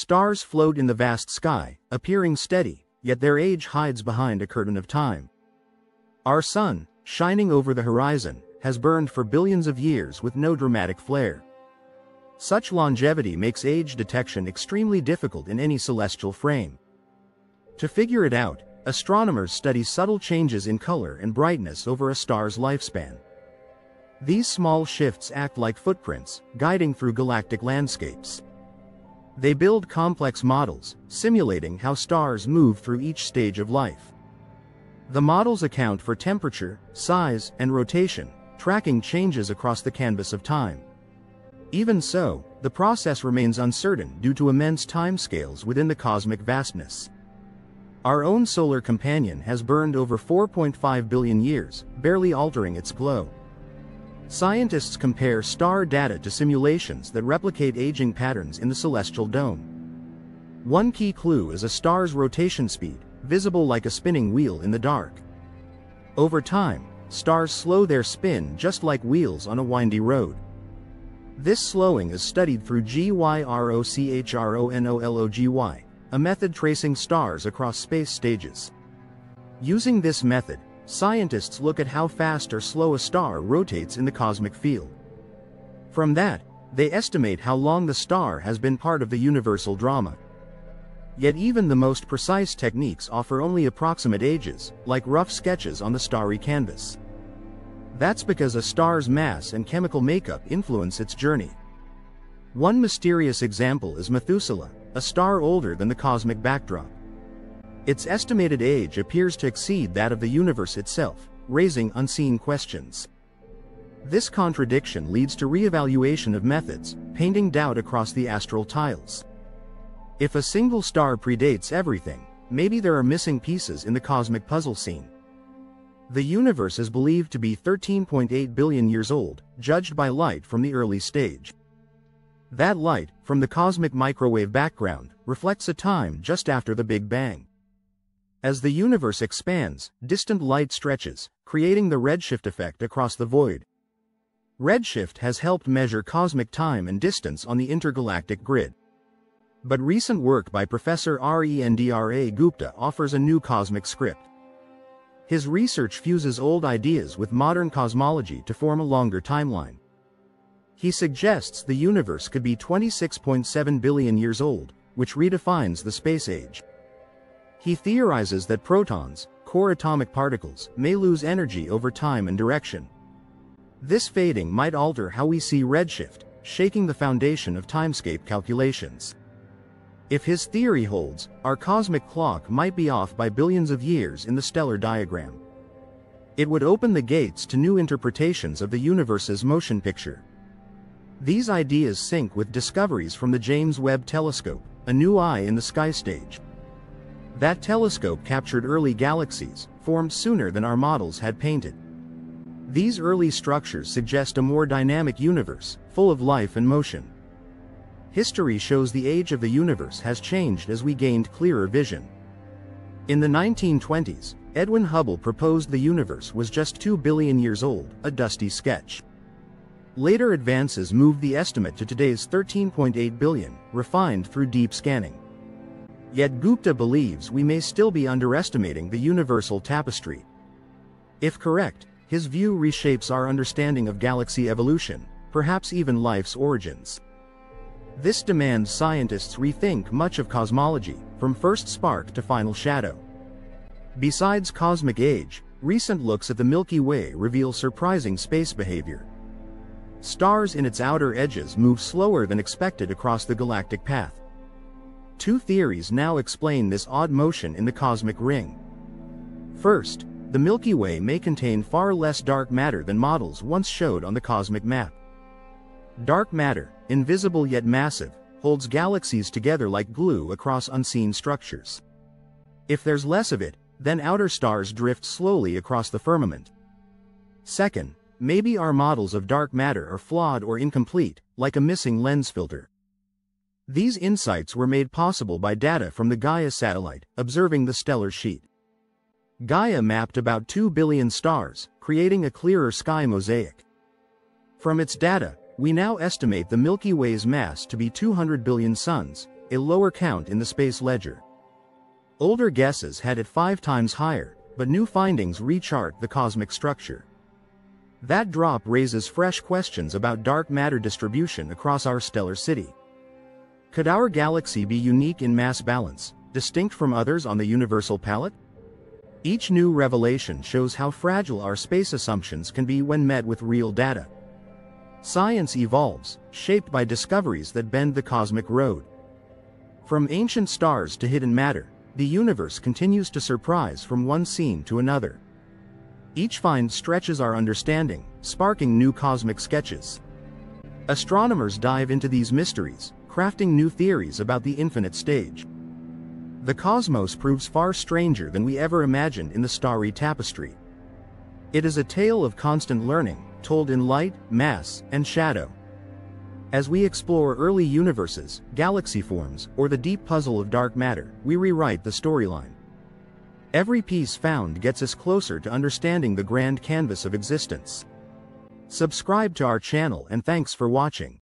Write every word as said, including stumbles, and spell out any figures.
Stars float in the vast sky, appearing steady, yet their age hides behind a curtain of time. Our sun, shining over the horizon, has burned for billions of years with no dramatic flare. Such longevity makes age detection extremely difficult in any celestial frame. To figure it out, astronomers study subtle changes in color and brightness over a star's lifespan. These small shifts act like footprints, guiding through galactic landscapes. They build complex models, simulating how stars move through each stage of life. The models account for temperature, size, and rotation, tracking changes across the canvas of time. Even so, the process remains uncertain due to immense timescales within the cosmic vastness. Our own solar companion has burned over four point five billion years, barely altering its glow. Scientists compare star data to simulations that replicate aging patterns in the celestial dome. One key clue is a star's rotation speed, visible like a spinning wheel in the dark. Over time, stars slow their spin just like wheels on a windy road. This slowing is studied through G Y R O C H R O N O L O G Y, a method tracing stars across space stages. Using this method, scientists look at how fast or slow a star rotates in the cosmic field. From that, they estimate how long the star has been part of the universal drama. Yet even the most precise techniques offer only approximate ages, like rough sketches on the starry canvas. That's because a star's mass and chemical makeup influence its journey. One mysterious example is Methuselah, a star older than the cosmic backdrop. Its estimated age appears to exceed that of the universe itself, raising unseen questions. This contradiction leads to re-evaluation of methods, painting doubt across the astral tiles. If a single star predates everything, maybe there are missing pieces in the cosmic puzzle scene. The universe is believed to be thirteen point eight billion years old, judged by light from the early stage. That light, from the cosmic microwave background, reflects a time just after the Big Bang. As the universe expands, distant light stretches, creating the redshift effect across the void. Redshift has helped measure cosmic time and distance on the intergalactic grid. But recent work by Professor R E N D R A Gupta offers a new cosmic script. His research fuses old ideas with modern cosmology to form a longer timeline. He suggests the universe could be twenty-six point seven billion years old, which redefines the space age. He theorizes that protons, core atomic particles, may lose energy over time and direction. This fading might alter how we see redshift, shaking the foundation of timescape calculations. If his theory holds, our cosmic clock might be off by billions of years in the stellar diagram. It would open the gates to new interpretations of the universe's motion picture. These ideas sync with discoveries from the James Webb Telescope, a new eye in the sky stage. That telescope captured early galaxies, formed sooner than our models had painted. These early structures suggest a more dynamic universe, full of life and motion. History shows the age of the universe has changed as we gained clearer vision. In the nineteen twenties, Edwin Hubble proposed the universe was just two billion years old, a dusty sketch. Later advances moved the estimate to today's thirteen point eight billion, refined through deep scanning. Yet Gupta believes we may still be underestimating the universal tapestry. If correct, his view reshapes our understanding of galaxy evolution, perhaps even life's origins. This demands scientists rethink much of cosmology, from first spark to final shadow. Besides cosmic age, recent looks at the Milky Way reveal surprising space behavior. Stars in its outer edges move slower than expected across the galactic path. Two theories now explain this odd motion in the cosmic ring. First, the Milky Way may contain far less dark matter than models once showed on the cosmic map. Dark matter, invisible yet massive, holds galaxies together like glue across unseen structures. If there's less of it, then outer stars drift slowly across the firmament. Second, maybe our models of dark matter are flawed or incomplete, like a missing lens filter. These insights were made possible by data from the Gaia satellite, observing the stellar sheet. Gaia mapped about two billion stars, creating a clearer sky mosaic. From its data, we now estimate the Milky Way's mass to be two hundred billion suns, a lower count in the space ledger. Older guesses had it five times higher, but new findings rechart the cosmic structure. That drop raises fresh questions about dark matter distribution across our stellar city. Could our galaxy be unique in mass balance, distinct from others on the universal palette? Each new revelation shows how fragile our space assumptions can be when met with real data. Science evolves, shaped by discoveries that bend the cosmic road. From ancient stars to hidden matter, the universe continues to surprise from one scene to another. Each find stretches our understanding, sparking new cosmic sketches. Astronomers dive into these mysteries, crafting new theories about the infinite stage. The cosmos proves far stranger than we ever imagined in the starry tapestry. It is a tale of constant learning, told in light, mass, and shadow. As we explore early universes, galaxy forms, or the deep puzzle of dark matter, we rewrite the storyline. Every piece found gets us closer to understanding the grand canvas of existence. Subscribe to our channel and thanks for watching.